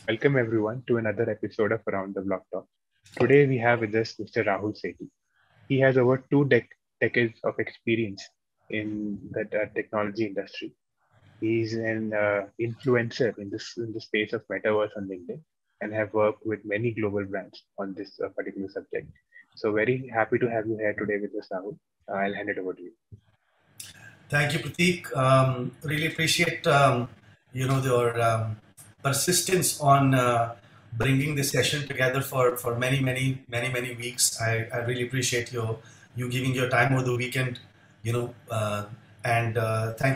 Welcome everyone to another episode of Around the Block Talk. Today we have with us Mr. Rrahul Sethi. He has over two decades of experience in the technology industry. He's an influencer in the space of metaverse on LinkedIn and have worked with many global brands on this particular subject. So very happy to have you here today with us, Rrahul. I'll hand it over to you. Thank you, Prateek. Really appreciate your persistence on bringing this session together for many weeks. I really appreciate you giving your time over the weekend. Thank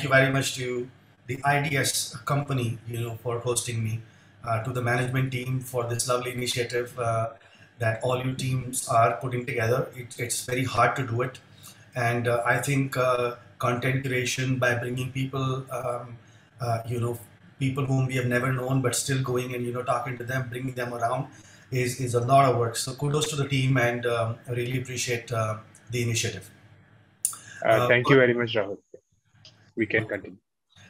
you very much to the IDS company, for hosting me, to the management team for this lovely initiative that all your teams are putting together. It's very hard to do it. And I think content creation by bringing people, people whom we have never known, but still going and, talking to them, bringing them around is a lot of work. So kudos to the team, and I really appreciate the initiative. Thank you very much, Rrahul. We can continue.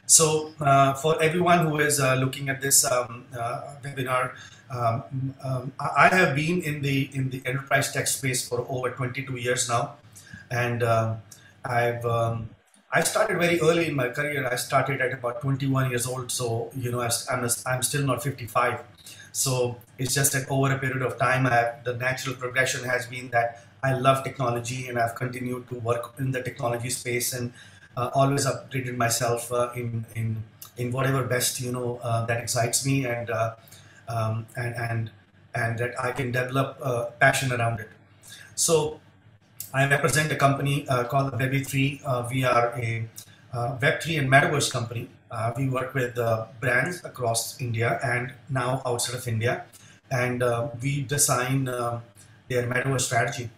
So for everyone who is looking at this webinar, I have been in the enterprise tech space for over 22 years now, and I started very early in my career. I started at about 21 years old, so I'm still not 55. So it's just that over a period of time, the natural progression has been that I love technology, and I've continued to work in the technology space and always updated myself in whatever best that excites me, and that I can develop passion around it. So I represent a company called Webby3. We are a Web3 and Metaverse company. We work with brands across India and now outside of India, and we design their metaverse strategy,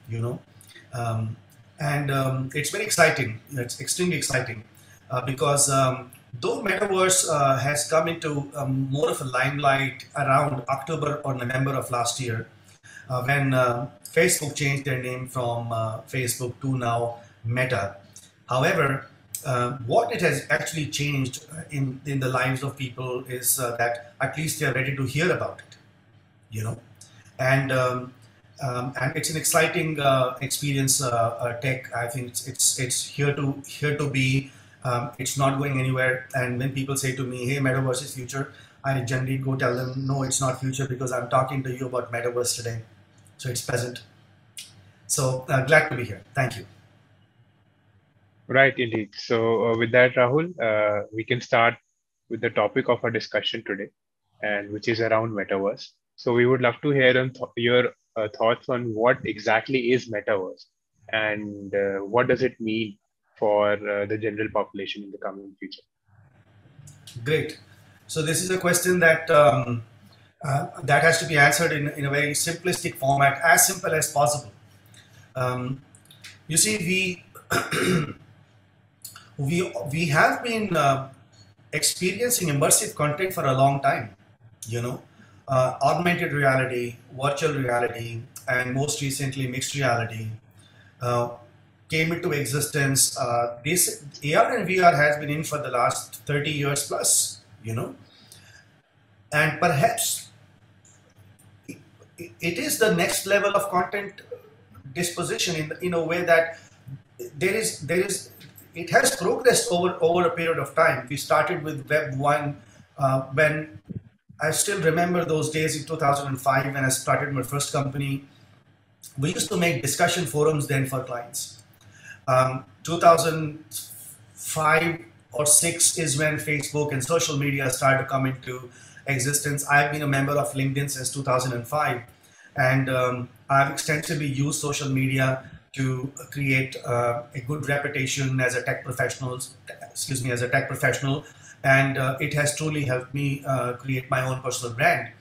it's very exciting. It's extremely exciting because though metaverse has come into more of a limelight around October or November of last year, when Facebook changed their name from Facebook to now Meta. However, what it has actually changed in the lives of people is that at least they are ready to hear about it, and it's an exciting experience. Tech, I think it's here to be. It's not going anywhere. And when people say to me, "Hey, metaverse is future," I generally go tell them, "No, it's not future, because I'm talking to you about metaverse today, so it's present." So glad to be here. Thank you. Right, indeed. So with that, Rrahul, we can start with the topic of our discussion today, and which is around metaverse. So we would love to hear your thoughts on what exactly is metaverse, and what does it mean for the general population in the coming future? Great. So this is a question that that has to be answered in a very simplistic format, as simple as possible. You see, we have been experiencing immersive content for a long time, augmented reality, virtual reality, and most recently mixed reality came into existence. This AR and VR has been in for the last 30 years plus, and perhaps it is the next level of content disposition in a way that there is it has progressed over a period of time. We started with Web 1 when I still remember those days in 2005 when I started my first company. We used to make discussion forums then for clients. 2005 or 6 is when Facebook and social media started to come into existence. I've been a member of LinkedIn since 2005, and I've extensively used social media to create a good reputation as a tech professional. And it has truly helped me create my own personal brand.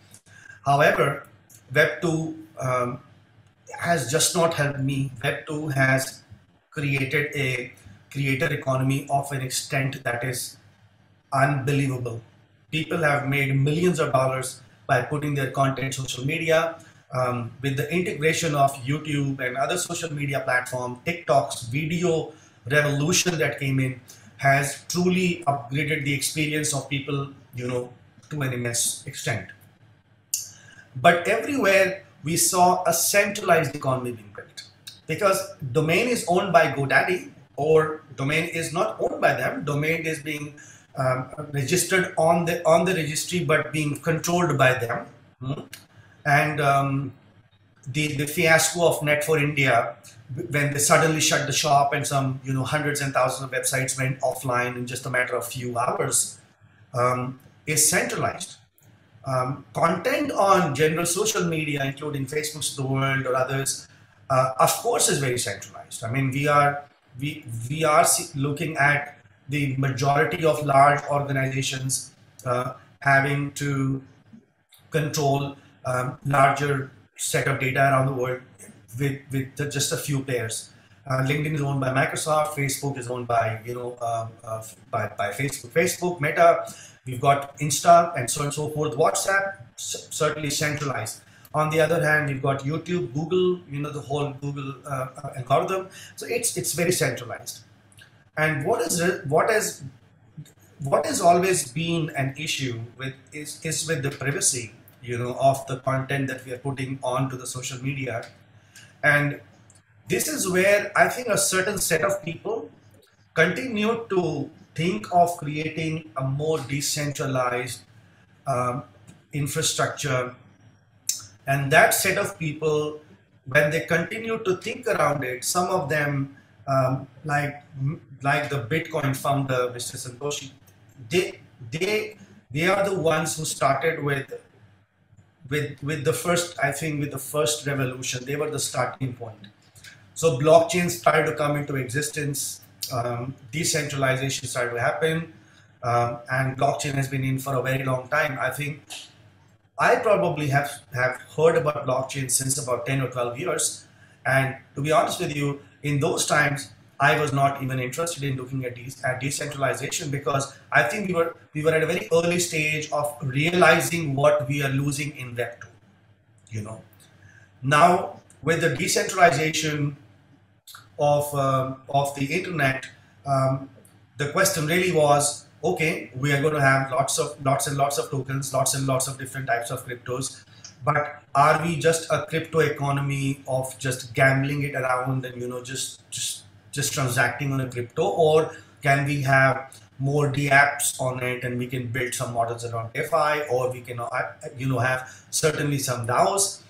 However, Web 2 has just not helped me. Web 2 has created a creator economy of an extent that is unbelievable. People have made millions of dollars by putting their content on social media, with the integration of YouTube and other social media platforms, TikTok's video revolution that came in has truly upgraded the experience of people, you know, to an immense extent. But everywhere we saw a centralized economy being built, because domain is owned by GoDaddy, or domain is not owned by them. Domain is being registered on the registry, but being controlled by them. And the fiasco of Net4India, when they suddenly shut the shop and some, you know, hundreds and thousands of websites went offline in just a matter of few hours, is centralized. Content on general social media, including Facebook's The World or others, of course, is very centralized. I mean, we are looking at the majority of large organizations having to control larger set of data around the world with just a few players. LinkedIn is owned by Microsoft. Facebook is owned by, you know, by Facebook, Meta. We've got Insta and so on and so forth. WhatsApp certainly centralized. On the other hand, we've got YouTube, Google, you know, the whole Google algorithm. So it's very centralized. And what has always been an issue with is with the privacy, you know, of the content that we are putting onto the social media. And this is where I think a certain set of people continue to think of creating a more decentralized infrastructure. And that set of people, when they continue to think around it, some of them, like the Bitcoin founder, Mr. Santoor, they are the ones who started with the first, I think, with the first revolution. They were the starting point. So blockchain started to come into existence. Decentralization started to happen, and blockchain has been in for a very long time. I think I probably have heard about blockchain since about 10 or 12 years. And to be honest with you, in those times, I was not even interested in looking at decentralization, because I think we were at a very early stage of realizing what we are losing in Web2, you know. Now, with the decentralization of the internet, the question really was, okay, we are going to have lots and lots of tokens, lots and lots of different types of cryptos, but are we just a crypto economy of just gambling it around and, you know, just transacting on a crypto, or can we have more dApps on it and we can build some models around DeFi, or we can, you know, have certainly some DAOs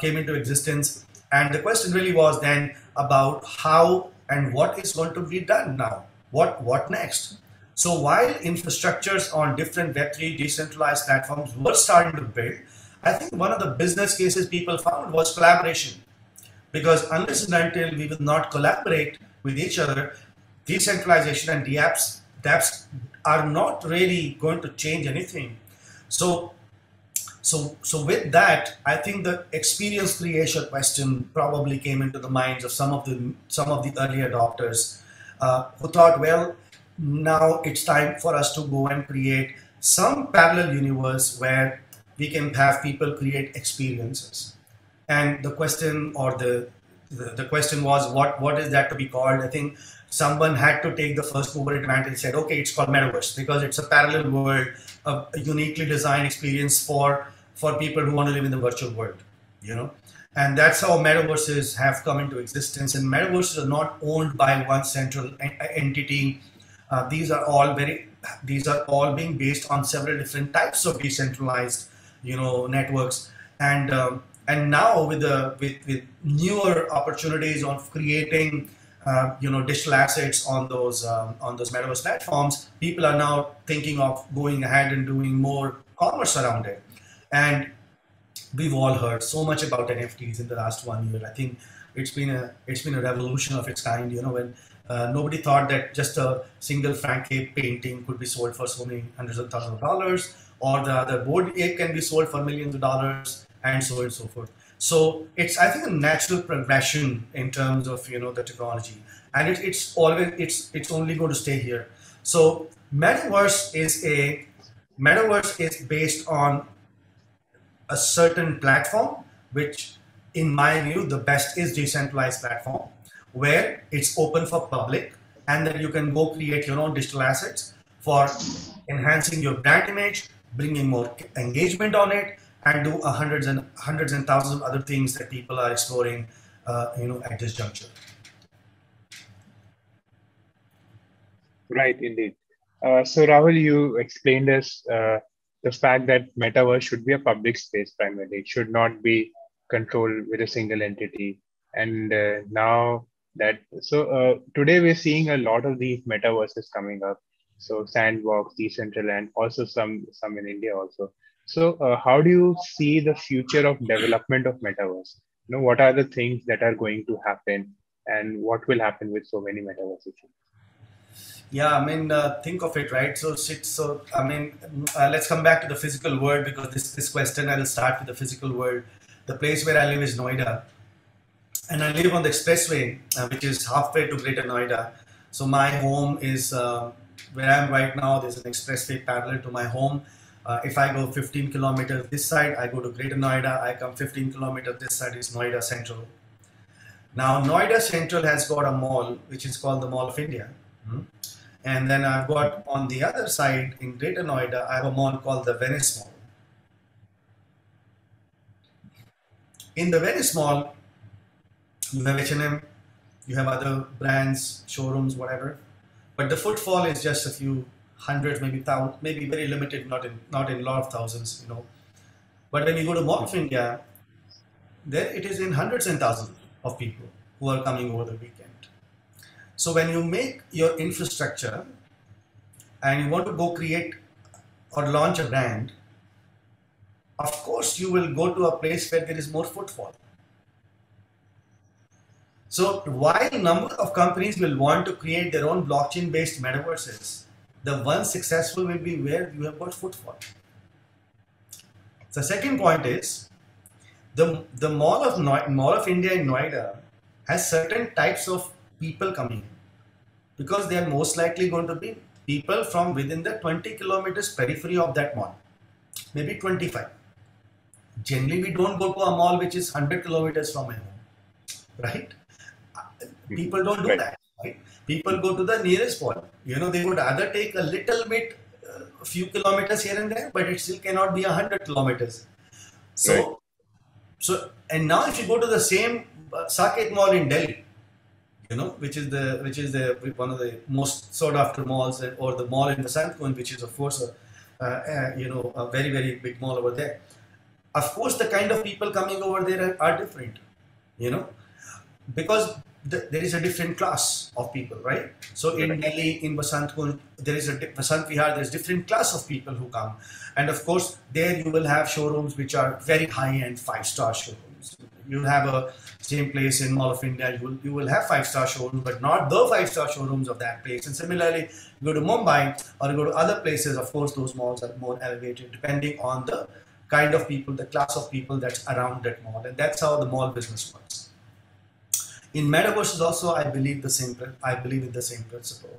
came into existence. And the question really was then about how and what is going to be done now, what next. So while infrastructures on different Web3 decentralized platforms were starting to build, I think one of the business cases people found was collaboration. Because unless and until we will not collaborate with each other, decentralization and dApps are not really going to change anything. So with that, I think the experience creation question probably came into the minds of some of the early adopters who thought, well, now it's time for us to go and create some parallel universe where we can have people create experiences. And the question, or the question was, what is that to be called? I think someone had to take the first mover advantage and said, okay, it's called metaverse, because it's a parallel world, a uniquely designed experience for people who want to live in the virtual world, you know. And that's how metaverses have come into existence. And metaverses are not owned by one central entity. These are all being based on several different types of decentralized, you know, networks. And now with newer opportunities of creating, you know, digital assets on those metaverse platforms, people are now thinking of going ahead and doing more commerce around it. And we've all heard so much about NFTs in the last 1 year. I think it's been a revolution of its kind, you know, when nobody thought that just a single Frank Ape painting could be sold for so many hundreds of thousands of dollars, or the other Bored Ape can be sold for millions of dollars, and so forth. So it's, I think, a natural progression in terms of, you know, the technology, and it's only going to stay here. So metaverse is based on a certain platform which in my view, the best is decentralized platform where it's open for public and then you can go create your own digital assets for enhancing your brand image, bringing more engagement on it and do hundreds and thousands of other things that people are exploring at this juncture. Right, indeed. So Rrahul, you explained us the fact that metaverse should be a public space primarily. It should not be controlled with a single entity. And today we're seeing a lot of these metaverses coming up. So Sandbox, Decentraland, also some in India also. So how do you see the future of development of metaverse? You know, what are the things that are going to happen and what will happen with so many metaverses? Yeah, I mean, think of it, right? Let's come back to the physical world because this question, I will start with the physical world. The place where I live is Noida. And I live on the expressway, which is halfway to Greater Noida. So my home is where I am right now. There's an expressway parallel to my home. If I go 15 kilometers this side, I go to Greater Noida. I come 15 kilometers this side is Noida Central. Now, Noida Central has got a mall, which is called the Mall of India. And then I've got on the other side in Greater Noida, I have a mall called the Venice Mall. In the Venice Mall, you have H&M, you have other brands, showrooms, whatever. But the footfall is just a few hundred, maybe thousand, maybe very limited, not in a lot of thousands, you know. But when you go to Mall of India, there it is in hundreds and thousands of people who are coming over the weekend. So when you make your infrastructure and you want to go create or launch a brand, of course you will go to a place where there is more footfall. So while a number of companies will want to create their own blockchain-based metaverses, the one successful will be where you have got footfall. The second point is the Mall of India in Noida has certain types of people coming in because they are most likely going to be people from within the 20 kilometers periphery of that mall, maybe 25. Generally, we don't go to a mall which is 100 kilometers from my home, right? People don't do that, right? People go to the nearest mall. You know, they would either take a little bit, a few kilometers here and there, but it still cannot be 100 kilometers. So, right. And now if you go to the same Saket Mall in Delhi, you know, which is one of the most sought after malls, or the mall in Vasant Kunj, which is of course a very very big mall over there. Of course, the kind of people coming over there are different, you know, because there is a different class of people, right? So in Delhi, in Basant Kunj, there is Basant Vihar. There is different class of people who come, and of course there you will have showrooms which are very high end, 5-star showrooms. You'll have a same place in Mall of India. You will have 5-star showrooms, but not the 5-star showrooms of that place. And similarly, you go to Mumbai or you go to other places. Of course, those malls are more elevated, depending on the kind of people, the class of people that's around that mall, and that's how the mall business works. In metaverses, also, I believe in the same principle.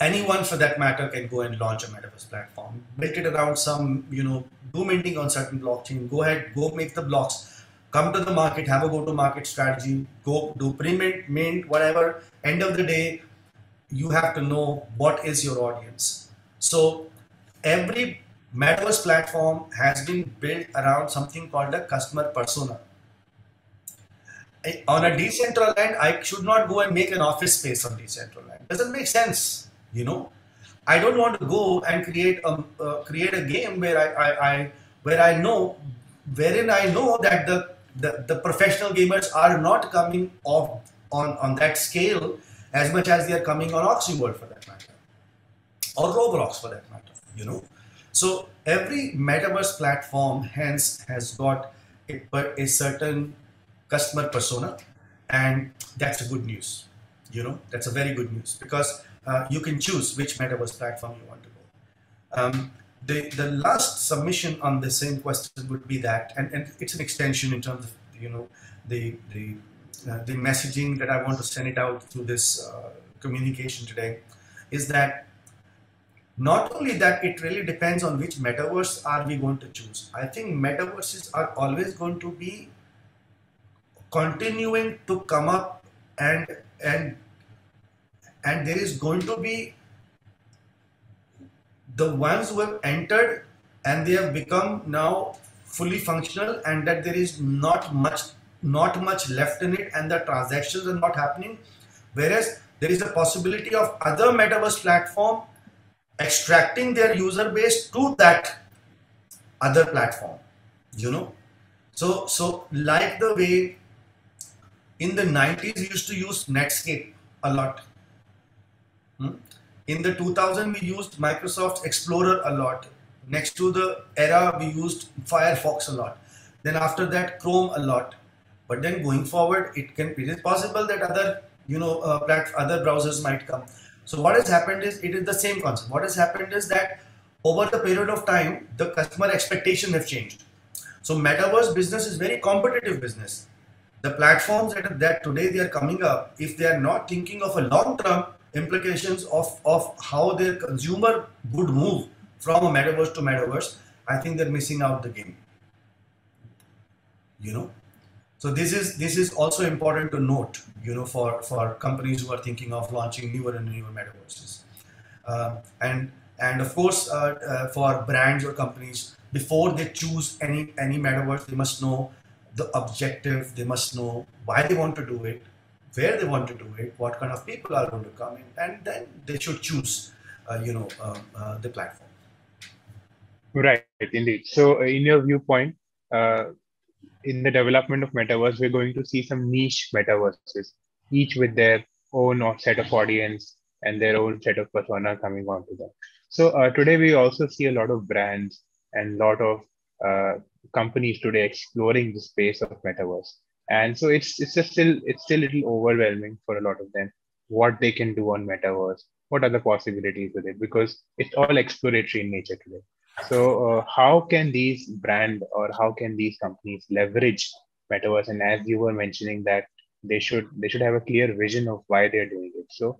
Anyone for that matter can go and launch a metaverse platform, build it around some, do minting on certain blockchain, go ahead, go make the blocks, come to the market, have a go-to-market strategy, go do pre-mint, mint, whatever. End of the day, you have to know what is your audience. So every metaverse platform has been built around something called a customer persona. On a Decentraland, I should not go and make an office space on Decentraland. Doesn't make sense, you know. I don't want to go and create a game wherein I know that the professional gamers are not coming off on that scale as much as they are coming on Oxyworld for that matter, or Roblox for that matter, you know. So every metaverse platform hence has got a certain customer persona, and that's a good news, that's a very good news, because you can choose which metaverse platform you want to go. The last submission on the same question would be that, and it's an extension in terms of the messaging that I want to send it out through this communication today, is that Not only that, it really depends on which metaverse are we going to choose. I think metaverses are always going to be continuing to come up, and there is going to be the ones who have entered and they have become now fully functional, and that there is not much left in it, and the transactions are not happening. Whereas there is a possibility of other metaverse platform extracting their user base to that other platform, you know. So like the way in the 90s we used to use Netscape a lot. In the 2000s we used Microsoft Explorer a lot. Next to the era we used Firefox a lot. Then after that Chrome a lot. But then going forward, it is possible that other, you know, other browsers might come. So what has happened is, it is the same concept. What has happened is that over the period of time, the customer expectation have changed. So metaverse business is very competitive business. The platforms that today they are coming up, if they are not thinking of a long-term implications of how their consumer would move from a metaverse to metaverse, I think they're missing out the game, you know. So this is also important to note, you know, for companies who are thinking of launching newer and newer metaverses, and of course for brands or companies, before they choose any metaverse, they must know the objective, they must know why they want to do it, where they want to do it, what kind of people are going to come in, and then they should choose, you know, the platform. Right, indeed. So in your viewpoint, in the development of metaverse, we're going to see some niche metaverses, each with their own set of audience and their own set of persona coming onto that. So today we also see a lot of brands and a lot of companies today exploring the space of metaverse. And so it's still a little overwhelming for a lot of them, what they can do on metaverse, what are the possibilities with it, because it's all exploratory in nature today. So how can these brands or how can these companies leverage metaverse? And as you were mentioning that they should have a clear vision of why they're doing it. So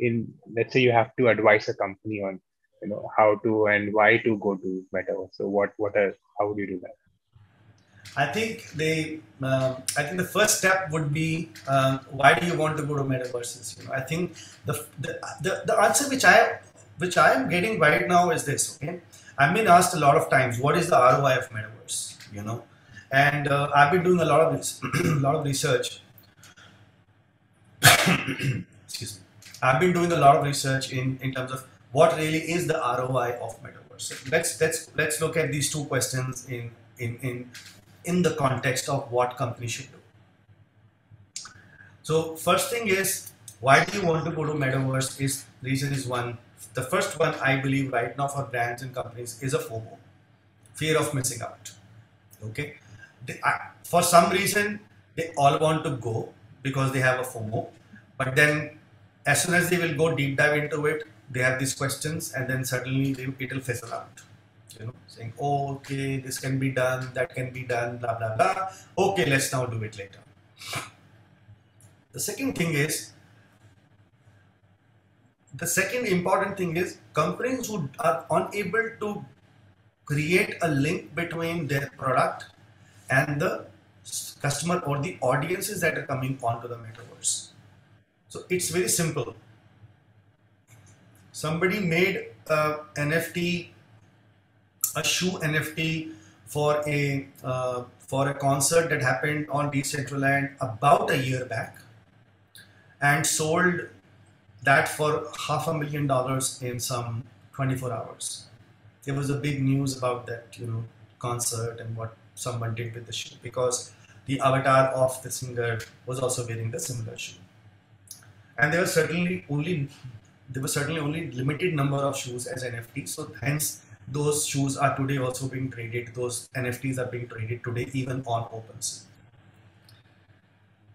in, let's say you have to advise a company on, you know, how to and why to go to metaverse. So how would you do that? I think the first step would be, why do you want to go to metaverses? You know, I think the answer which I am getting right now is this. Okay, I've been asked a lot of times, what is the ROI of metaverse? You know, and I've been doing a lot of research. Excuse me. I've been doing a lot of research in terms of what really is the ROI of metaverse. So let's look at these two questions in the context of what companies should do. So first thing is, why do you want to go to metaverse? Is reason is one. The first one I believe right now for brands and companies is a FOMO, fear of missing out. Okay, for some reason they all want to go because they have a FOMO, but then as soon as they will go deep dive into it, they have these questions, and then suddenly it will fizzle out. You know, saying, oh, okay, this can be done, that can be done, blah blah blah. Okay, let's now do it later. The second thing is. The second important thing is companies who are unable to create a link between their product and the customer or the audiences that are coming onto the metaverse. So it's very simple. Somebody made a NFT, a shoe NFT for a concert that happened on Decentraland about a year back, and sold that for $500,000 in some 24 hours. There was a big news about that, you know, concert and what someone did with the shoe, because the avatar of the singer was also wearing the similar shoe. And there were certainly only limited number of shoes as NFTs. So hence those shoes are today also being traded. Those NFTs are being traded today, even on OpenSea.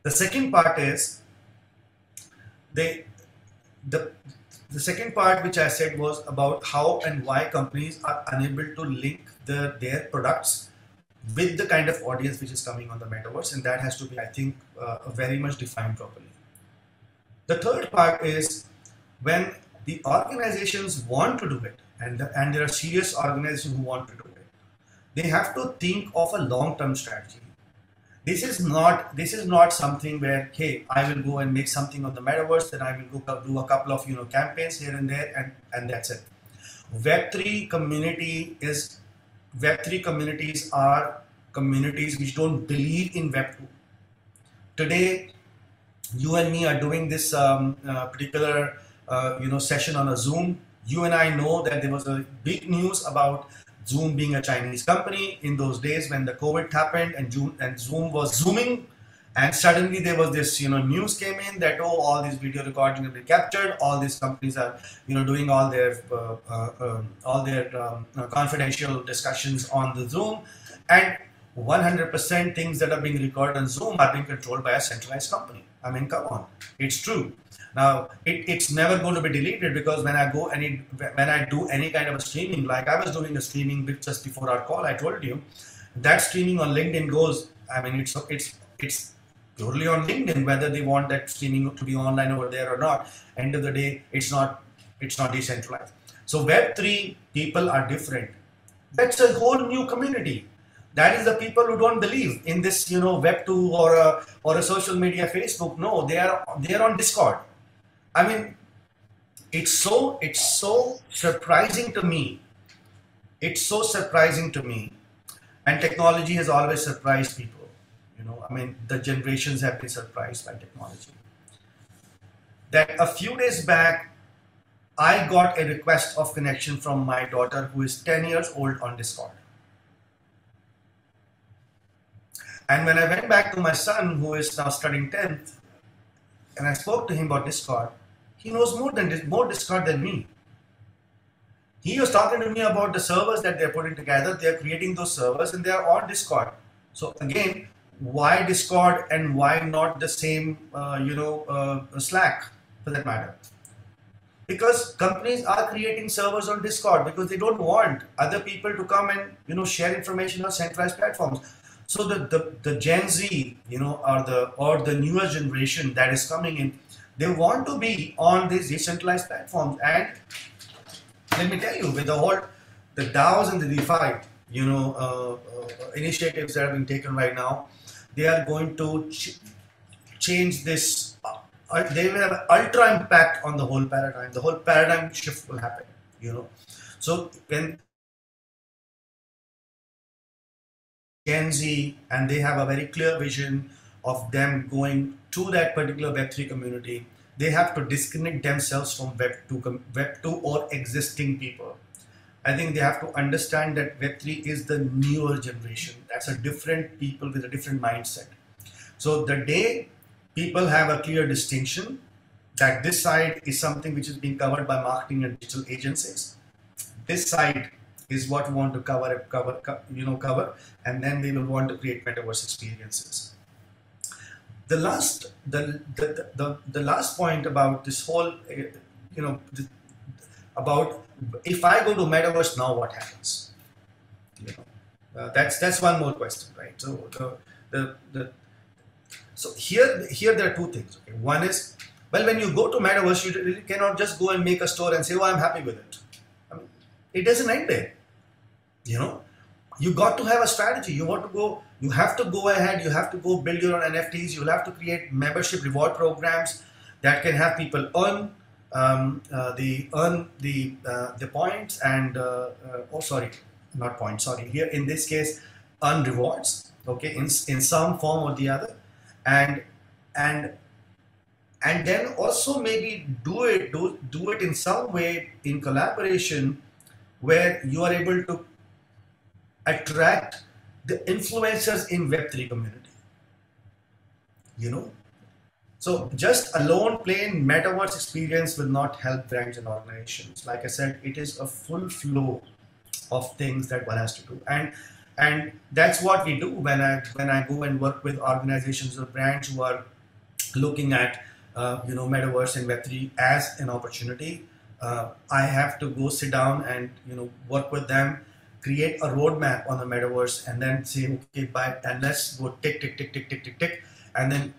The second part is the second part which I said was about how and why companies are unable to link their products with the kind of audience which is coming on the metaverse, and that has to be, I think, very much defined properly. The third part is when The organizations want to do it, and there are serious organizations who want to do it. They have to think of a long-term strategy. This is not something where, hey, I will go and make something of the metaverse, then I will go do a couple of campaigns here and there, and that's it. Web3 communities are communities which don't believe in Web2. Today, you and me are doing this particular session on a Zoom. You and I know that there was a big news about Zoom being a Chinese company in those days when the COVID happened, and Zoom was zooming, and suddenly there was this news came in that, oh, all these video recordings have been captured, all these companies are doing all their confidential discussions on the Zoom, and 100% things that are being recorded on Zoom are being controlled by a centralized company. I mean, come on, it's true. Now, it's never going to be deleted, because when I go when I do any kind of a streaming, like I was doing a streaming just before our call, I told you that streaming on LinkedIn goes. I mean, it's purely on LinkedIn whether they want that streaming to be online over there or not. End of the day, it's not decentralized. So Web3 people are different. That's a whole new community. That is the people who don't believe in this, Web2 or a social media Facebook. No, they are on Discord. I mean, it's so surprising to me. It's so surprising to me, and technology has always surprised people. I mean, the generations have been surprised by technology. That a few days back, I got a request of connection from my daughter, who is 10 years old, on Discord. And when I went back to my son, who is now studying 10th, and I spoke to him about Discord, he knows more Discord than me. He was talking to me about the servers that they're putting together. They're creating those servers, and they are on Discord. So again, why Discord and why not the same, Slack, for that matter? Because companies are creating servers on Discord because they don't want other people to come and, share information on centralized platforms. So the Gen Z, or the newer generation that is coming in, they want to be on these decentralized platforms. And let me tell you, with the DAOs and the DeFi, initiatives that have been taken right now, they are going to change this. They will have an ultra impact on the whole paradigm. The whole paradigm shift will happen. So when Gen Z, and they have a very clear vision of them going to that particular Web3 community, they have to disconnect themselves from Web2 or existing people. I think they have to understand that Web3 is the newer generation. That's a different people with a different mindset. So the day people have a clear distinction that this side is something which is being covered by marketing and digital agencies, this side is what we want to cover, and then we will want to create metaverse experiences. The last point about this whole, about if I go to metaverse now, what happens? That's one more question, right? So here there are two things. Okay? One is, well, when you go to metaverse, you really cannot just go and make a store and say, "Oh, I'm happy with it." I mean, it doesn't end there. You got to have a strategy. You have to go ahead. You have to go build your own NFTs. You'll have to create membership reward programs that can have people earn the points and here in this case, earn rewards. Okay, in some form or the other, and then also maybe do it in some way in collaboration, where you are able to attract the influencers in Web3 community. So just alone plain metaverse experience will not help brands and organizations. Like I said, it is a full flow of things that one has to do, and that's what we do when I go and work with organizations or brands who are looking at metaverse and Web3 as an opportunity. I have to go sit down and work with them, create a roadmap on the metaverse, and then say, okay, let's go tick, tick, tick, and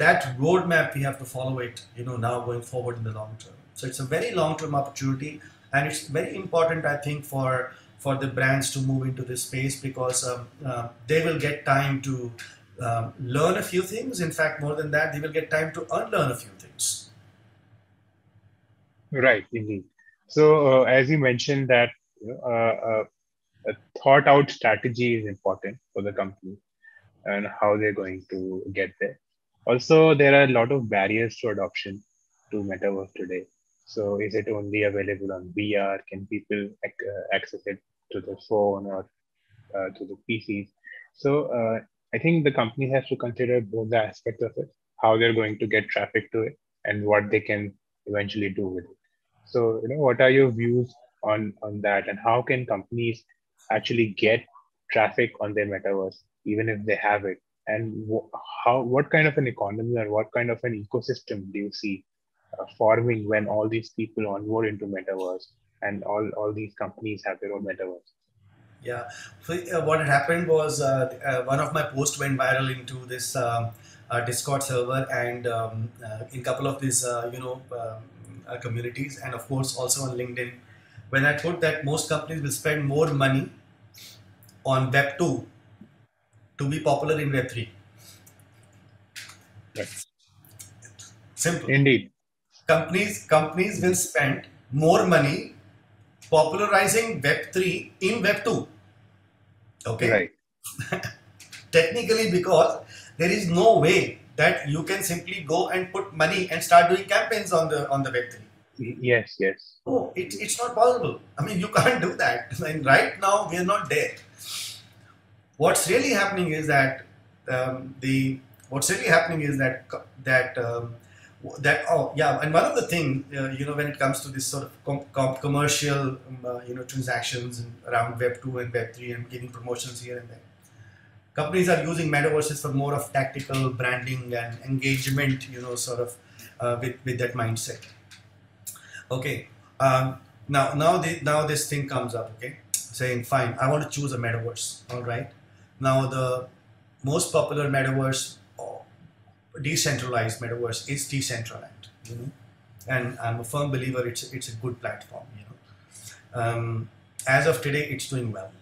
that roadmap we have to follow it now going forward in the long term. So it's a very long-term opportunity, and it's very important, I think, for the brands to move into this space, because they will get time to learn a few things. In fact, more than that, they will get time to unlearn a few things. Right, indeed. So as you mentioned that a thought out strategy is important for the company and how they're going to get there. Also, there are a lot of barriers to adoption to metaverse today. So is it only available on VR? Can people access it to their phone or to the PCs? So I think the company has to consider both the aspects of it, how they're going to get traffic to it and what they can eventually do with it. So, you know, what are your views on that, and how can companies actually get traffic on their metaverse, even if they have it? And what kind of an economy or what kind of an ecosystem do you see forming when all these people onboard into metaverse and all these companies have their own metaverse? Yeah, so what had happened was one of my posts went viral into this Discord server and in a couple of these, communities, and of course also on LinkedIn, when I thought that most companies will spend more money on Web 2 to be popular in Web 3. Yes. Simple. Indeed. Companies will spend more money popularizing Web 3 in Web 2. Okay. Right. Technically, because there is no way that you can simply go and put money and start doing campaigns on the Web3. Yes, yes. Oh, it's not possible. I mean, you can't do that. I mean, right now, we are not there. What's really happening is that and one of the things when it comes to this sort of commercial transactions around Web2 and Web3 and giving promotions here and there. Companies are using metaverses for more of tactical branding and engagement, with that mindset. Okay, now this thing comes up, okay, saying, fine, I want to choose a metaverse, all right. Now the most popular metaverse, decentralized metaverse, is Decentraland, and I'm a firm believer it's a good platform, As of today, it's doing well.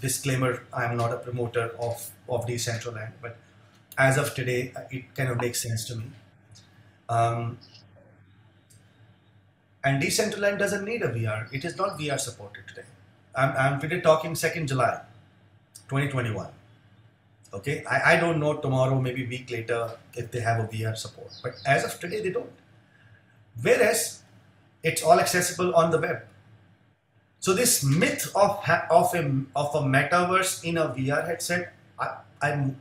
Disclaimer, I'm not a promoter of Decentraland, but as of today, it kind of makes sense to me. And Decentraland doesn't need a VR. It is not VR supported today. I'm today talking 2nd July, 2021. Okay, I don't know tomorrow, maybe a week later, if they have a VR support, but as of today, they don't. Whereas it's all accessible on the web. So this myth of a metaverse in a VR headset, and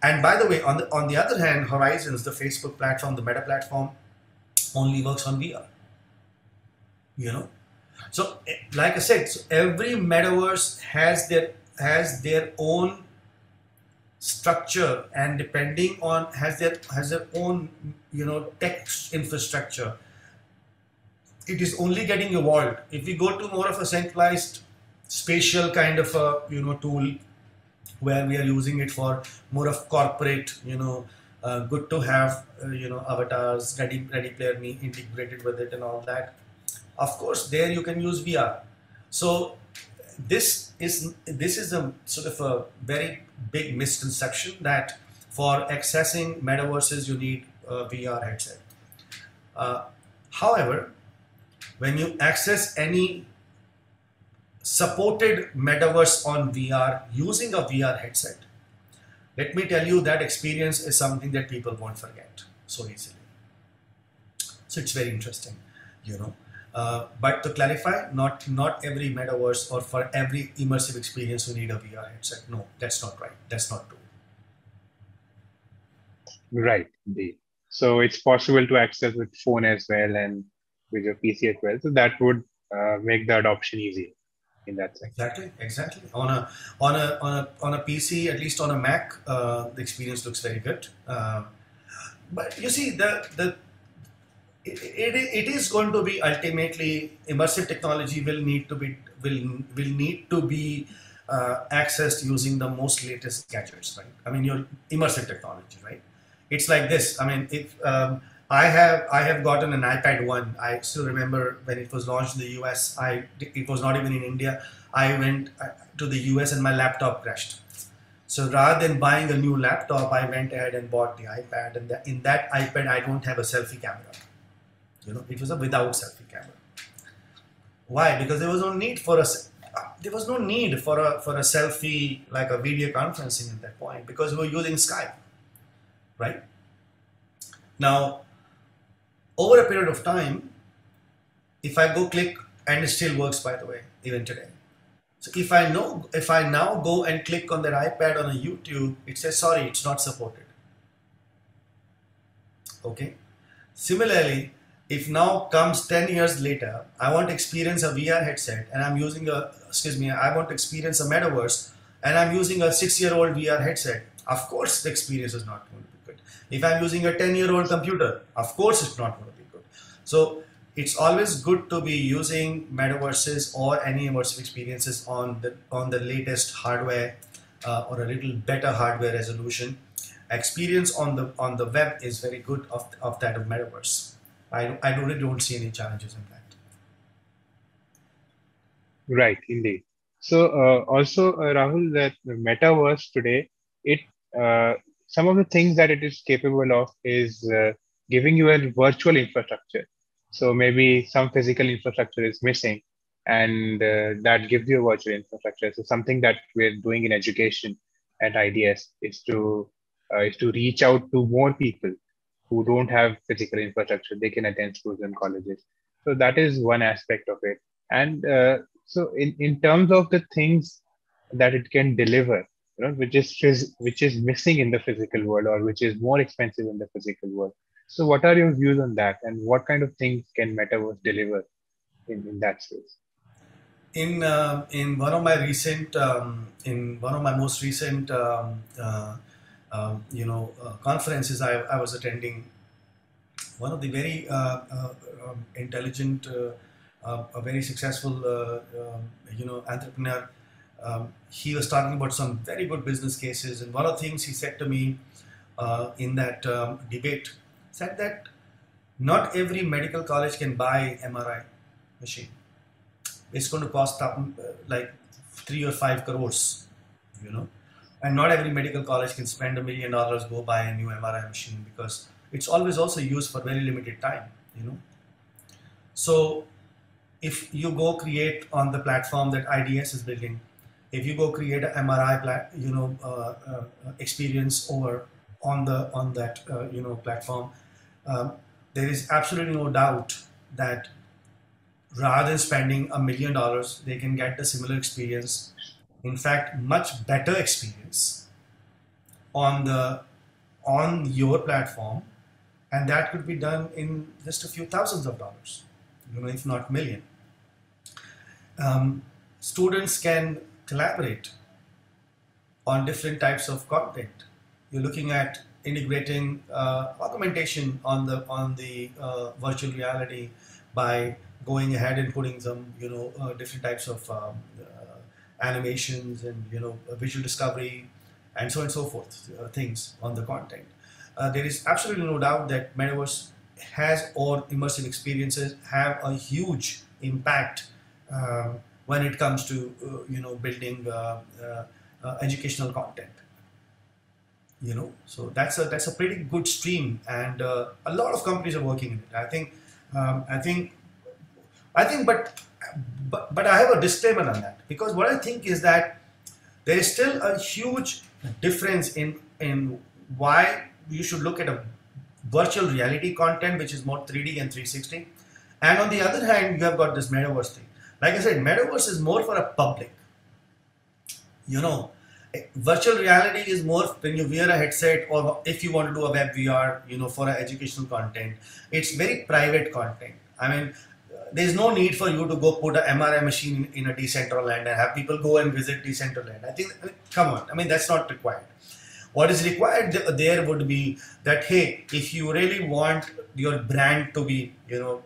by the way, on the other hand, Horizons, the Facebook platform, the Meta platform, only works on VR. So like I said, so every metaverse has their own structure, and depending on has their own tech infrastructure. It is only getting evolved. If we go to more of a centralized spatial kind of a tool, where we are using it for more of corporate, good to have avatars, Ready Player Me integrated with it and all that. Of course, there you can use VR. So this is a sort of a very big misconception that for accessing metaverses you need a VR headset. However, when you access any supported metaverse on VR using a VR headset, let me tell you, that experience is something that people won't forget so easily. So it's very interesting, But to clarify, not every metaverse or for every immersive experience you need a VR headset. No, that's not right. That's not true. Right, indeed. So it's possible to access with phone as well and with your PC as well, so that would make the adoption easier in that sense. Exactly. On a PC, at least on a Mac, the experience looks very good. But you see, it is going to be ultimately immersive technology will need to be accessed using the most latest gadgets, right? I mean, your immersive technology, right? It's like this. I mean, if I have gotten an iPad 1. I still remember when it was launched in the US. It was not even in India. I went to the US and my laptop crashed. So rather than buying a new laptop, I went ahead and bought the iPad. And in that iPad, I don't have a selfie camera. You know, it was a without selfie camera. Why? Because there was no need for a selfie, like a video conferencing at that point, because we were using Skype, right? Now, over a period of time, if I go click, and it still works, by the way, even today. So if I now go and click on that iPad on a YouTube, it says, sorry, it's not supported. Okay. Similarly, if now comes 10 years later, I want to experience a VR headset and I'm using I want to experience a metaverse and I'm using a 6-year-old VR headset. Of course, the experience is not going to be good. If I'm using a 10-year-old computer, of course, it's not going to be good. So it's always good to be using metaverses or any immersive experiences on the latest hardware or a little better hardware resolution. Experience on the web is very good of that of metaverse. I really don't see any challenges in that. Right, indeed. So Rrahul, that the metaverse today, some of the things that it is capable of is giving you a virtual infrastructure. So maybe some physical infrastructure is missing, and that gives you a virtual infrastructure. So something that we're doing in education at IDS is to reach out to more people who don't have physical infrastructure. They can attend schools and colleges. So that is one aspect of it. And so in terms of the things that it can deliver, you know, which is missing in the physical world or which is more expensive in the physical world. So what are your views on that? And what kind of things can metaverse deliver in that space? In one of my most recent conferences I was attending, one of the very intelligent, a very successful, entrepreneur. He was talking about some very good business cases, and one of the things he said to me in that debate said that not every medical college can buy MRI machine. It's going to cost like 3 or 5 crores, you know. And not every medical college can spend $1 million, go buy a new MRI machine, because it's always also used for very limited time, you know. So if you go create on the platform that IDS is building, if you go create an MRI, experience over on that platform, there is absolutely no doubt that rather than spending $1 million, they can get the similar experience. In fact, much better experience on your platform, and that could be done in just a few thousands of dollars, you know, if not million. Students can collaborate on different types of content. You're looking at integrating augmentation on the virtual reality by going ahead and putting some different types of animations and visual discovery and so on and so forth things on the content. There is absolutely no doubt that metaverse has or immersive experiences have a huge impact when it comes to building educational content. You know, so that's a pretty good stream, and a lot of companies are working in it. But I have a disclaimer on that, because what I think is that there is still a huge difference in why you should look at a virtual reality content, which is more 3D and 360. And on the other hand, you have got this metaverse thing. Like I said, metaverse is more for a public. You know, virtual reality is more when you wear a headset or if you want to do a web VR, for educational content. It's very private content. I mean, there's no need for you to go put an MRI machine in a Decentraland and have people go and visit Decentraland. I mean, that's not required. What is required there would be that, hey, if you really want your brand to be,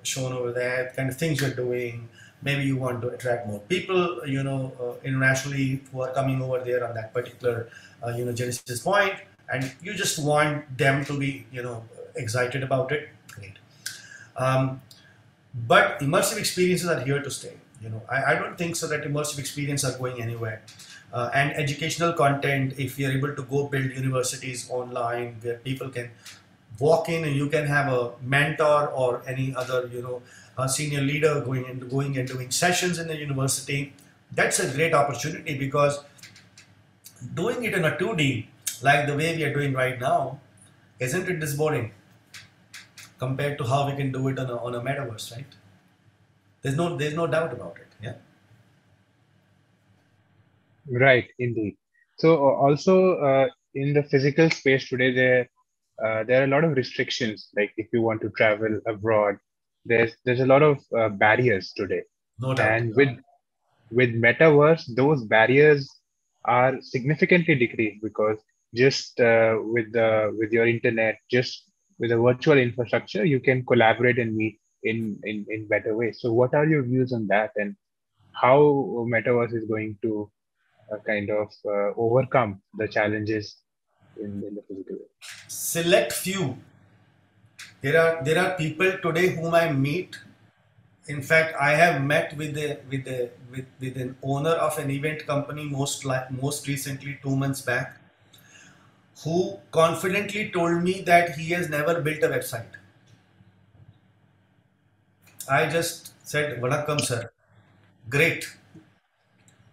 shown over there, kind of things you're doing, maybe you want to attract more people, internationally who are coming over there on that particular, genesis point, and you just want them to be, excited about it. But immersive experiences are here to stay. You know, I don't think so that immersive experiences are going anywhere. And educational content, if you're able to go build universities online where people can walk in and you can have a mentor or any other, you know, a senior leader going and doing sessions in the university, that's a great opportunity, because doing it in a 2D, like the way we are doing right now, isn't it this boring compared to how we can do it on a metaverse, right? There's no doubt about it, yeah. Right, indeed. So also in the physical space today, there are a lot of restrictions. Like if you want to travel abroad, there's a lot of barriers today. No doubt. And with metaverse, those barriers are significantly decreased, because just with your internet, just with a virtual infrastructure, you can collaborate and meet in better ways. So what are your views on that, and how metaverse is going to kind of overcome the challenges in the physical world? Select few. There are people today whom I meet. In fact, I have met with an owner of an event company most recently 2 months back, who confidently told me that he has never built a website. I just said, "Welcome, sir. Great.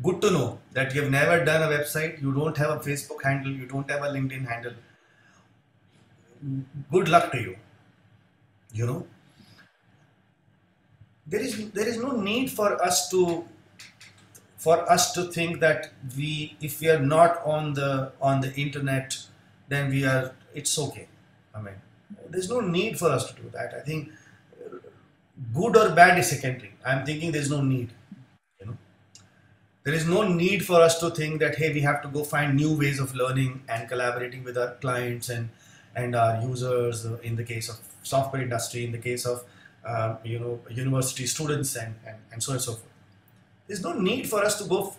Good to know that you have never done a website. You don't have a Facebook handle. You don't have a LinkedIn handle. Good luck to you. You know, there is no need for us to think that if we are not on the internet, then we are, it's okay. I mean, there's no need for us to do that. I think good or bad is secondary. I'm thinking there's no need. You know, there is no need for us to think that, hey, we have to go find new ways of learning and collaborating with our clients and our users, in the case of software industry, in the case of you know, university students and so on and so forth. There's no need for us to go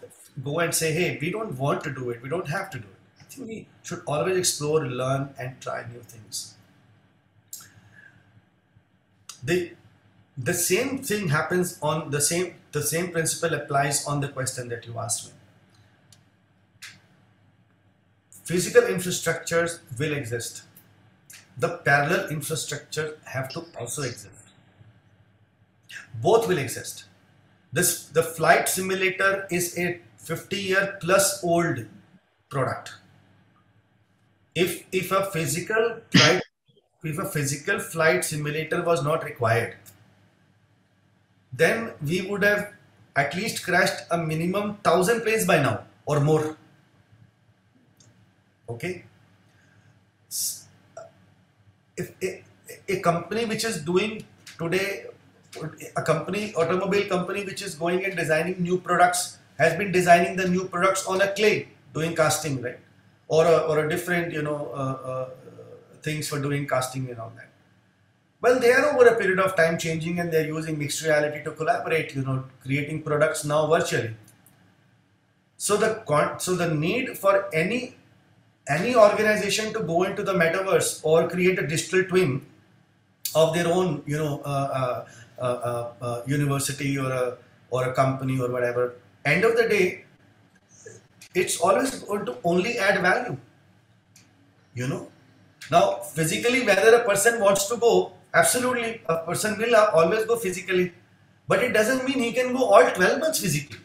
and say, hey, we don't want to do it. We don't have to do it. I think we should always explore, learn, and try new things. The same thing happens on the same principle applies on the question that you asked me. Physical infrastructures will exist. The parallel infrastructure have to also exist. Both will exist. The flight simulator is a 50-year plus old product. If a physical flight simulator was not required, then we would have at least crashed a minimum 1,000 planes by now or more. Okay. If a company which is doing today, automobile company which is going and designing new products, has been designing the new products on a clay, doing casting, right? Or a different, you know, things for doing casting and all that. Well, they are over a period of time changing, and they're using mixed reality to collaborate, you know, creating products now virtually. So the need for any organization to go into the metaverse or create a digital twin of their own, you know, university or a company or whatever, end of the day, it's always going to only add value, you know. Now, physically, whether a person wants to go, absolutely, a person will always go physically, but it doesn't mean he can go all 12 months physically.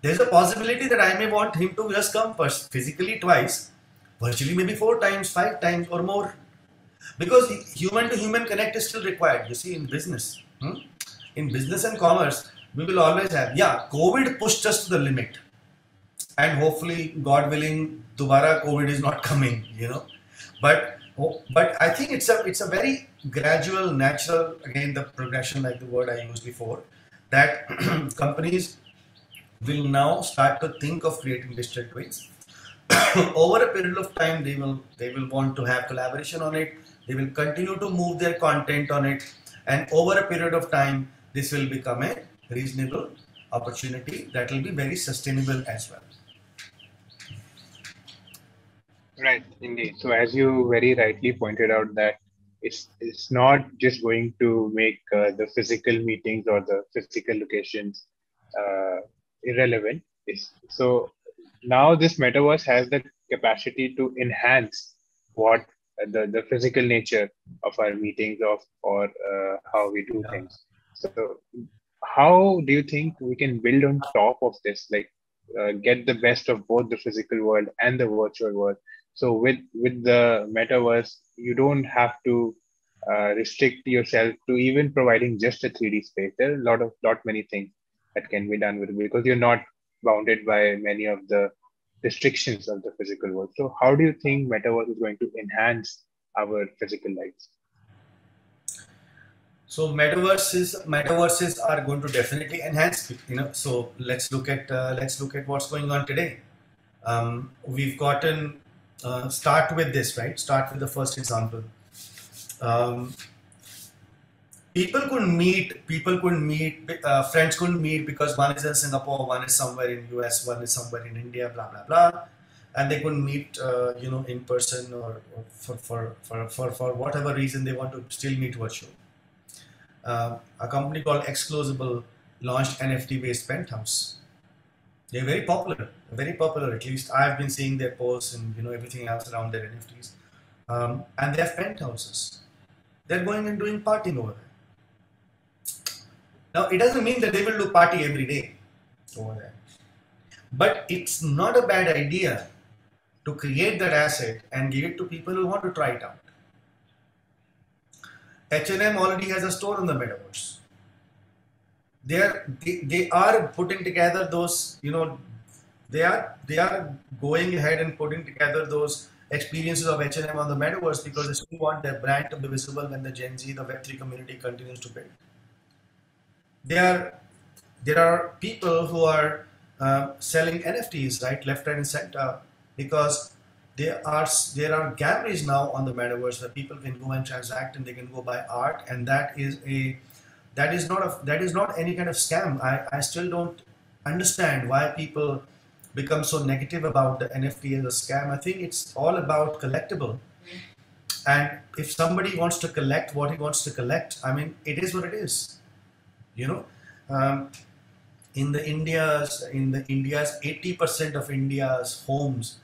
There's a possibility that I may want him to just come first physically twice, virtually maybe 4 times, 5 times or more. Because human to human connect is still required, you see, in business. In business and commerce, we will always have, yeah, COVID pushed us to the limit. And hopefully, God willing, dobara COVID is not coming, you know. But I think it's a very gradual, natural, again, the progression, like the word I used before, that companies will now start to think of creating digital twins. Over a period of time, they will want to have collaboration on it. They will continue to move their content on it, and over a period of time, this will become a reasonable opportunity that will be very sustainable as well. Right, indeed. So as you very rightly pointed out, that it's not just going to make the physical meetings or the physical locations irrelevant. So now this metaverse has the capacity to enhance what the physical nature of our meetings or how we do things. So how do you think we can build on top of this, like get the best of both the physical world and the virtual world? So with the metaverse, you don't have to restrict yourself to even providing just a 3D space. There are a lot many things that can be done with it, because you're not bounded by many of the restrictions of the physical world. So how do you think metaverse is going to enhance our physical lives? So metaverses are going to definitely enhance, you know. So let's look at what's going on today. We've gotten start with this, right? Start with the first example. People couldn't meet. Friends couldn't meet because one is in Singapore, one is somewhere in US, one is somewhere in India, blah blah blah, and they couldn't meet, you know, in person or for whatever reason they want to still meet virtually. A company called Xclosable launched NFT-based penthouse. They're very popular. At least I've been seeing their posts and, you know, everything else around their NFTs. And they have penthouses. They're going and doing partying over there. Now, it doesn't mean that they will do party every day over there. But it's not a bad idea to create that asset and give it to people who want to try it out. H&M already has a store in the metaverse. They are putting together those, you know, they are going ahead and putting together those experiences of H&M on the metaverse, because they still want their brand to be visible when the Gen Z, the Web3 community continues to build. There are people who are selling NFTs right, left, right, and center, because there are galleries now on the metaverse where people can go and transact, and they can go buy art, and that is not any kind of scam. I still don't understand why people become so negative about the NFT as a scam. I think it's all about collectible, and if somebody wants to collect what he wants to collect, I mean, it is what it is, you know. In India's 80% of India's homes,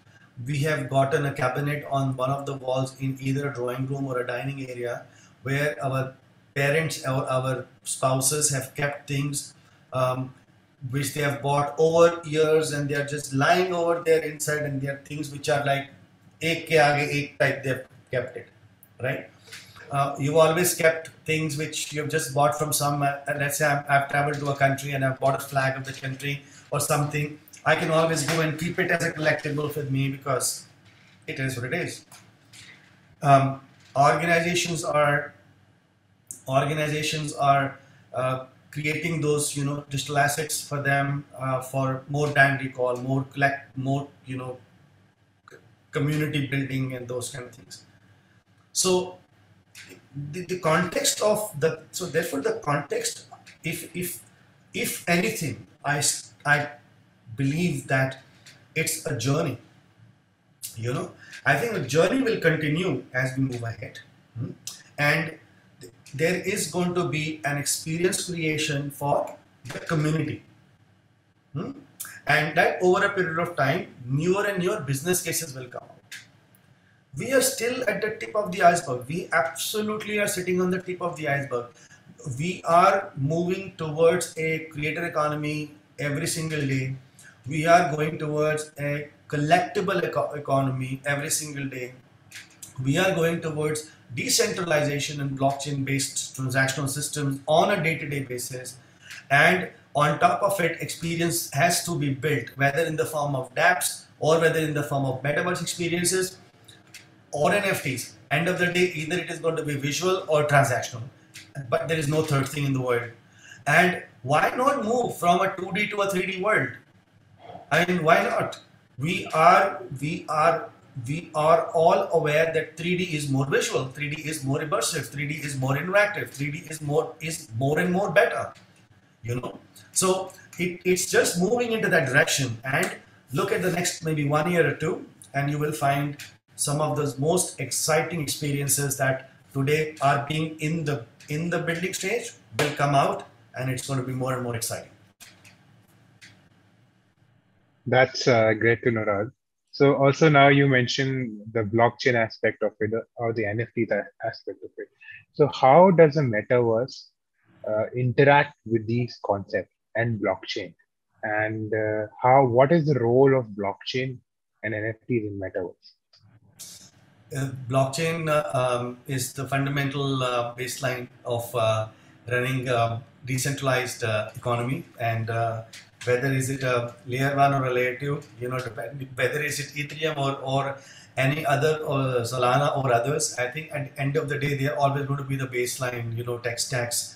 we have gotten a cabinet on one of the walls in either a drawing room or a dining area, where our parents or our spouses have kept things which they have bought over years, and they are just lying over there inside, and there are things which are like ek ke aage ek type, they have kept it, right? You've always kept things which you've just bought from some, let's say I've traveled to a country and I've bought a flag of the country or something. I can always go and keep it as a collectible with me, because it is what it is. Organizations are creating those, you know, digital assets for them, for more brand recall, more, you know, community building and those kind of things. So the context of the, so therefore the context, if anything, I believe that it's a journey, you know. I think the journey will continue as we move ahead, and there is going to be an experience creation for the community, and that over a period of time, newer and newer business cases will come out. We are still at the tip of the iceberg. We absolutely are sitting on the tip of the iceberg. We are moving towards a creator economy every single day. We are going towards a collectible economy every single day. We are going towards decentralization and blockchain-based transactional systems on a day-to-day basis. And on top of it, experience has to be built, whether in the form of dApps or whether in the form of metaverse experiences or NFTs. End of the day, either it is going to be visual or transactional, but there is no third thing in the world. And why not move from a 2D to a 3D world? I mean, why not? We are all aware that 3D is more visual, 3D is more immersive, 3D is more interactive, 3D is more and more better, you know. So it's just moving into that direction, and look at the next maybe 1 year or two, and you will find some of those most exciting experiences that today are being in the building stage will come out, and it's going to be more and more exciting. That's great to know, Rrahul. So also now you mentioned the blockchain aspect of it or the NFT aspect of it. So how does the metaverse interact with these concepts and blockchain? And what is the role of blockchain and NFTs in metaverse? Blockchain is the fundamental baseline of running a decentralized economy, and whether is it a layer one or a layer two, you know, whether is it Ethereum or any other, or Solana or others, I think at the end of the day, they are always going to be the baseline, you know, tech stacks,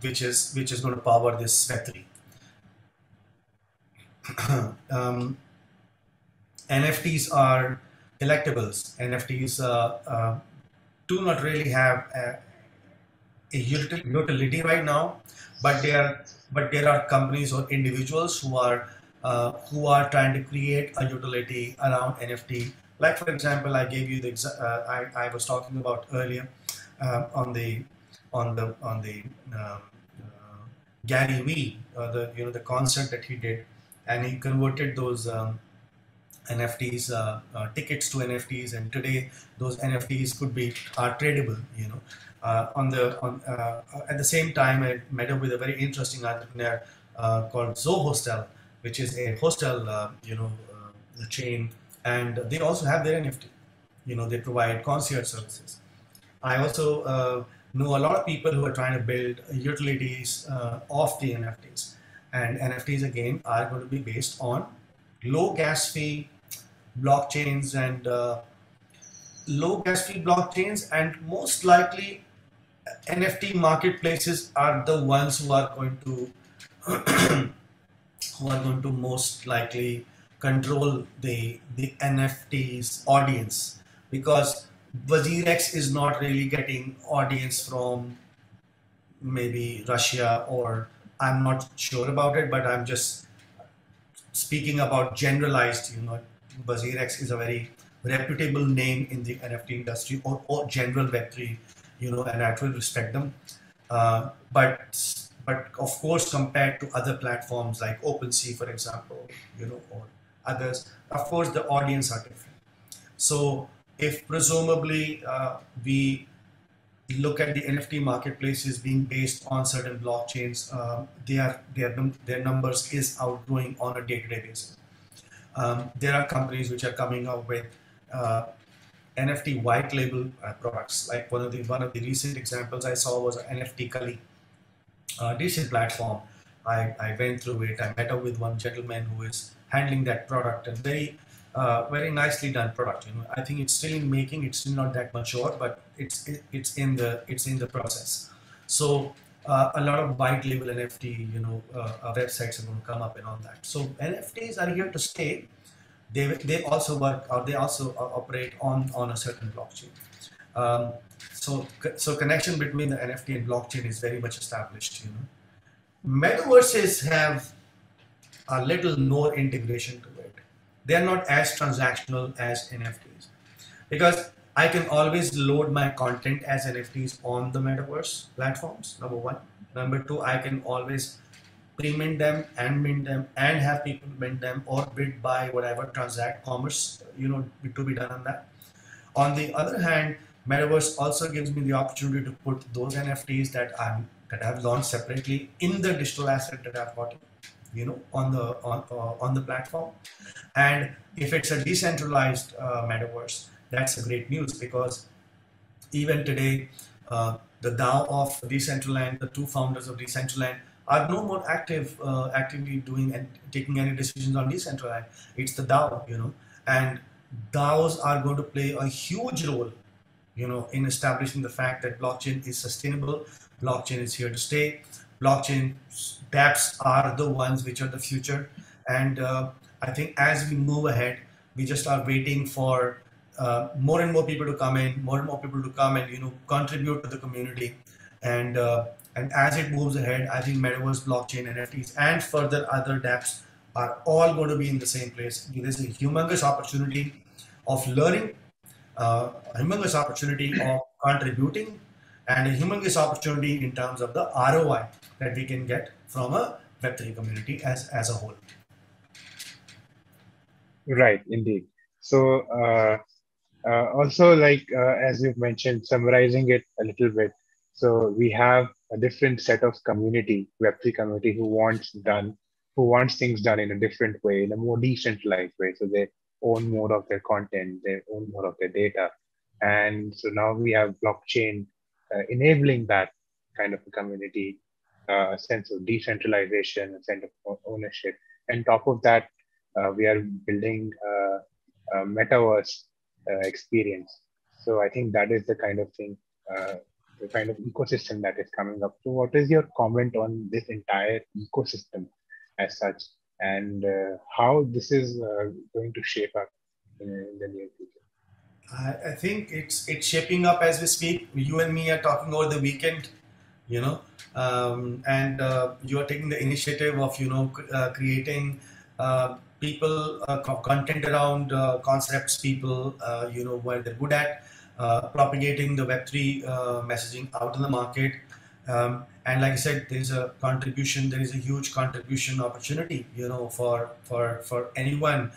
which is going to power this Web3. NFTs are collectibles. NFTs do not really have a utility right now, but there are companies or individuals who are trying to create a utility around NFT. Like for example, I gave you the I was talking about earlier on the Gary Vee, the concert that he did, and he converted those NFTs tickets to NFTs, and today those NFTs are tradable, you know. At the same time, I met up with a very interesting entrepreneur called Zoe Hostel, which is a hostel, chain, and they also have their NFT. You know, they provide concierge services. I also know a lot of people who are trying to build utilities of the NFTs, and NFTs again are going to be based on low gas fee blockchains and most likely NFT marketplaces are the ones who are going to most likely control the NFT's audience, because Bazirex is not really getting audience from maybe Russia, or I'm not sure about it, but I'm just speaking about generalized, you know. Bazirex is a very reputable name in the NFT industry or general Web3, you know, and I will respect them. But of course, compared to other platforms like OpenSea, for example, you know, or others, of course, the audience are different. So if presumably we look at the NFT marketplaces being based on certain blockchains, their numbers is outgrowing on a day-to-day basis. There are companies which are coming up with NFT white label products. Like one of the recent examples I saw was NFT Kali, a decent platform. I went through it. I met up with one gentleman who is handling that product, and very nicely done product. You know, I think it's still in making. It's still not that mature, but it's in the process. So a lot of white label NFT, you know, websites are going to come up and all that. So NFTs are here to stay. They also work, or they also operate on a certain blockchain. So connection between the NFT and blockchain is very much established. You know, metaverses have a little more integration to it. They are not as transactional as NFTs, because I can always load my content as NFTs on the metaverse platforms, number one. Number two, I can always pre-mint them and mint them and have people mint them or bid, buy, whatever, transact, commerce, you know, to be done on that. On the other hand, metaverse also gives me the opportunity to put those NFTs that I've launched separately in the digital asset that I've got, you know, on the platform. And if it's a decentralized metaverse, that's a great news, because even today, the DAO of Decentraland, the two founders of Decentraland, are no more actively doing and taking any decisions on Decentraland. It's the DAO, you know, and DAOs are going to play a huge role, you know, in establishing the fact that blockchain is sustainable, blockchain is here to stay, blockchain dApps are the ones which are the future, and I think as we move ahead, we just are waiting for more and more people to come in, more and more people to come and, you know, contribute to the community, and as it moves ahead, I think metaverse, blockchain, NFTs, and further other dApps are all going to be in the same place. There's a humongous opportunity of learning, a humongous opportunity of contributing and a humongous opportunity in terms of the ROI that we can get from a Web3 community as a whole. Right, indeed. So also, like as you've mentioned, summarizing it a little bit. So we have a different set of community, Web3 community, who wants things done in a different way, in a more decentralized way. So they own more of their content, they own more of their data. And so now we have blockchain enabling that kind of a community, a sense of decentralization, a sense of ownership. And top of that, we are building a metaverse experience. So I think that is the kind of thing, the kind of ecosystem that is coming up. So what is your comment on this entire ecosystem as such, and how this is going to shape up in the near future? I think it's shaping up as we speak. You and me are talking over the weekend, you know, and you are taking the initiative of, you know, creating people, content around concepts, people, you know, where they're good at, propagating the Web3 messaging out in the market. And like I said, there is a contribution, there is a huge contribution opportunity, you know, for anyone,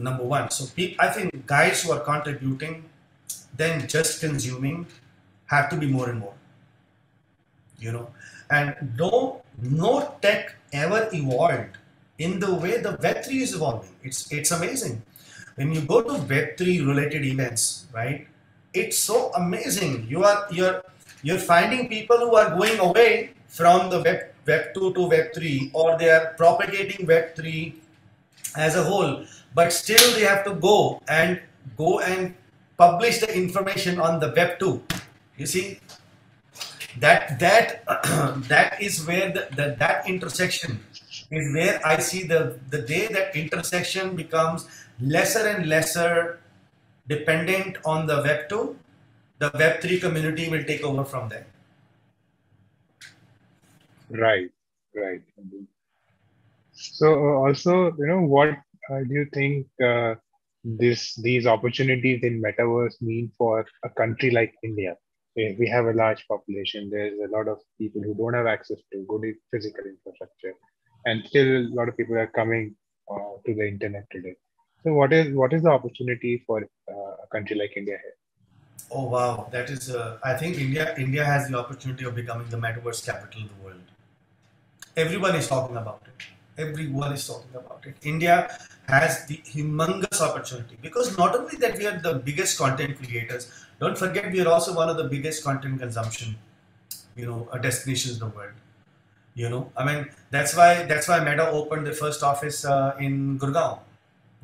number one. So I think guys who are contributing, then just consuming, have to be more and more, you know. And no tech ever evolved in the way the Web3 is evolving. It's amazing. When you go to Web3 related events, right, it's so amazing. You're finding people who are going away from the Web2 to Web3, or they are propagating Web3 as a whole, but still they have to go and publish the information on the Web2. You see, that that is where that intersection is where I see the day that intersection becomes lesser and lesser dependent on the Web2. The Web3 community will take over from there. Right, right. So also, you know, what do you think these opportunities in metaverse mean for a country like India? We have a large population. There's a lot of people who don't have access to good physical infrastructure, and still a lot of people are coming to the internet today. So what is the opportunity for a country like India here? Oh wow, that is. I think India has the opportunity of becoming the metaverse capital of the world. Everyone is talking about it. Everyone is talking about it. India has the humongous opportunity, because not only that we are the biggest content creators. Don't forget, we are also one of the biggest content consumption, you know, destinations in the world. You know, I mean, that's why Meta opened the first office in Gurgaon,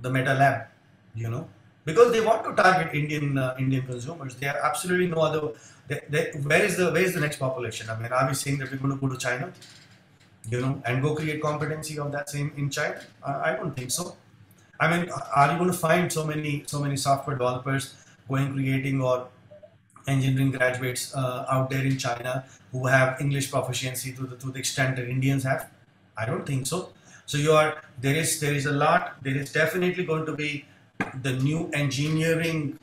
the Meta Lab. You know. Because they want to target Indian consumers. They are absolutely no other. Where is the next population? I mean, are we saying that we're going to go to China, you know, and go create competency of that same in China? I don't think so. I mean, are you going to find so many software developers creating or engineering graduates out there in China who have English proficiency to the extent that Indians have? I don't think so. So there is a lot. There is definitely going to be the new engineering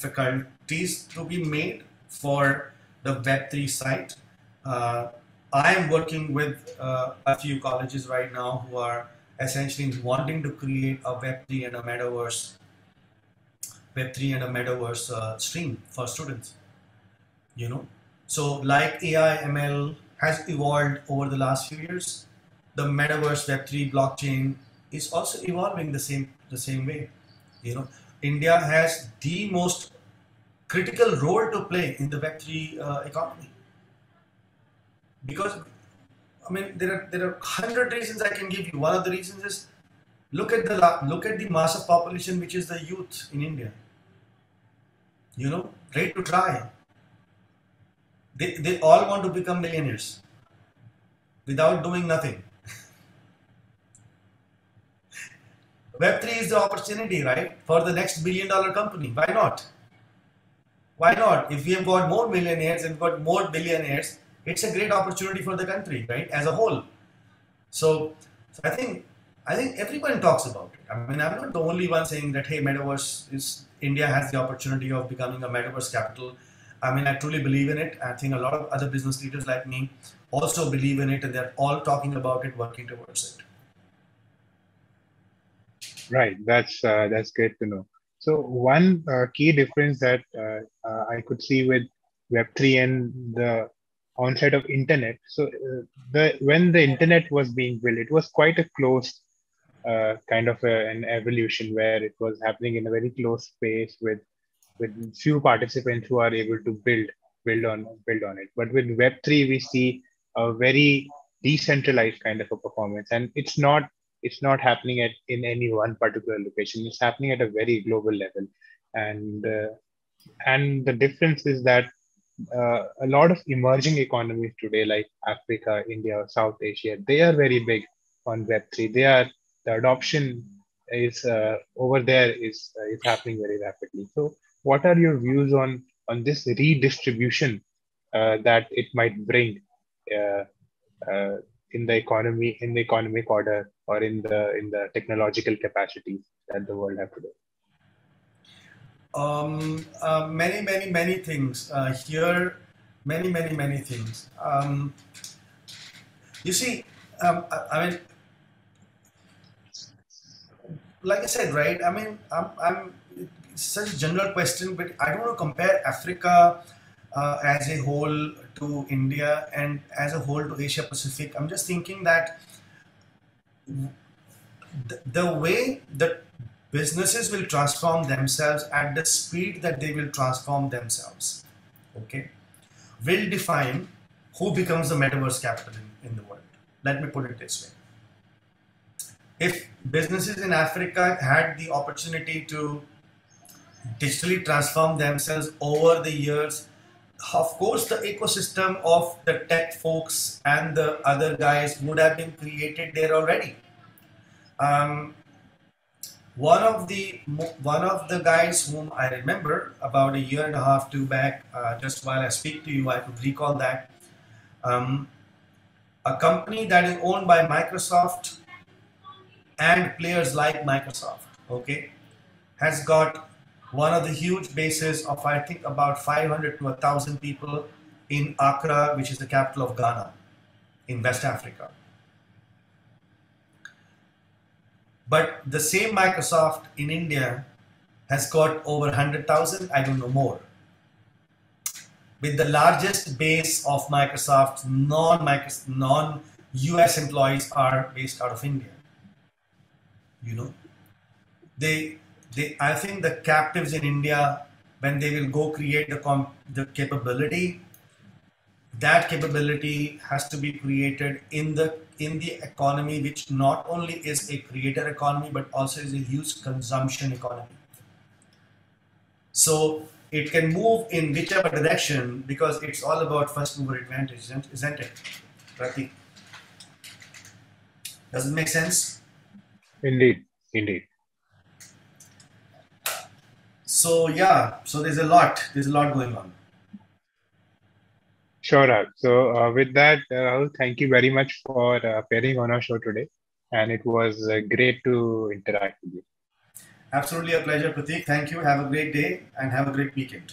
faculties to be made for the Web3 site. I am working with a few colleges right now who are essentially wanting to create a Web3 and a metaverse, stream for students. You know, so like AI ML has evolved over the last few years. The metaverse, Web3, blockchain is also evolving the same way. You know, India has the most critical role to play in the Web3 economy, because I mean there are 100 reasons I can give you. One of the reasons is look at the mass of population, which is the youth in India. You know, ready to try. They all want to become millionaires without doing nothing. Web3 is the opportunity, right, for the next billion-dollar company. Why not? Why not? If we have got more millionaires and got more billionaires, it's a great opportunity for the country, right, as a whole. So I think I think everyone talks about it. I mean, I'm not the only one saying that, hey, metaverse is, India has the opportunity of becoming a metaverse capital. I mean, I truly believe in it. I think a lot of other business leaders like me also believe in it, and they're all talking about it, working towards it. Right. That's great to know. So one key difference that I could see with Web3 and the onset of internet. So when the internet was being built, it was quite a closed kind of an evolution where it was happening in a very closed space with few participants who are able to build on it. But with Web3, we see a very decentralized kind of a performance, and it's not happening in any one particular location. It's happening at a very global level, and the difference is that a lot of emerging economies today, like Africa, India, South Asia, they are very big on Web3. The adoption is over there is happening very rapidly. So, what are your views on this redistribution that it might bring in the economy, in the economic order, or in the technological capacities that the world have today? Many things here. Many things. You see, I mean, like I said, right? I mean, I'm it's such a general question, but I don't want to compare Africa as a whole to India and as a whole to Asia Pacific. I'm just thinking that the way that businesses will transform themselves at the speed that they will transform themselves, okay, will define who becomes the metaverse capital in the world. Let me put it this way. If businesses in Africa had the opportunity to digitally transform themselves over the years, of course, the ecosystem of the tech folks and the other guys would have been created there already. One of the guys whom I remember about a year and a half, 2 back, just while I speak to you, I could recall that a company that is owned by Microsoft and players like Microsoft, okay, has got one of the huge bases of, I think, about 500 to 1,000 people in Accra, which is the capital of Ghana in West Africa. But the same Microsoft in India has got over 100,000, I don't know more, with the largest base of Microsoft's non-US employees are based out of India. You know, I think the captives in India, when they will go create the capability, that capability has to be created in the economy, which not only is a creator economy, but also is a huge consumption economy. So it can move in whichever direction, because it's all about first mover advantage, isn't it, Prateek? Does it make sense? Indeed, indeed. So yeah, so there's a lot going on. Sure, Rrahul. So with that, Rrahul, thank you very much for appearing on our show today. And it was great to interact with you. Absolutely a pleasure, Prateek. Thank you. Have a great day and have a great weekend.